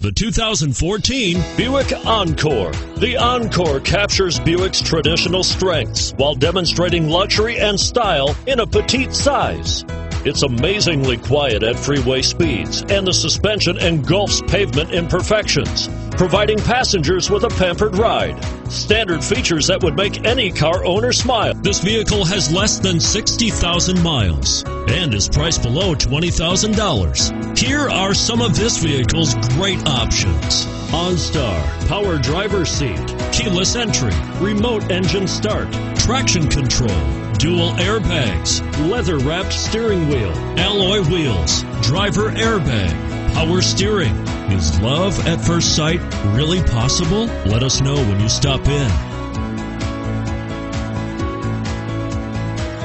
The 2014 Buick Encore. The Encore captures Buick's traditional strengths while demonstrating luxury and style in a petite size. It's amazingly quiet at freeway speeds, and the suspension engulfs pavement imperfections, providing passengers with a pampered ride. Standard features that would make any car owner smile. This vehicle has less than 60,000 miles and is priced below $20,000. Here are some of this vehicle's great options: OnStar, power driver's seat, keyless entry, remote engine start, traction control, dual airbags, leather-wrapped steering wheel, alloy wheels, driver airbag, power steering. Is love at first sight really possible? Let us know when you stop in.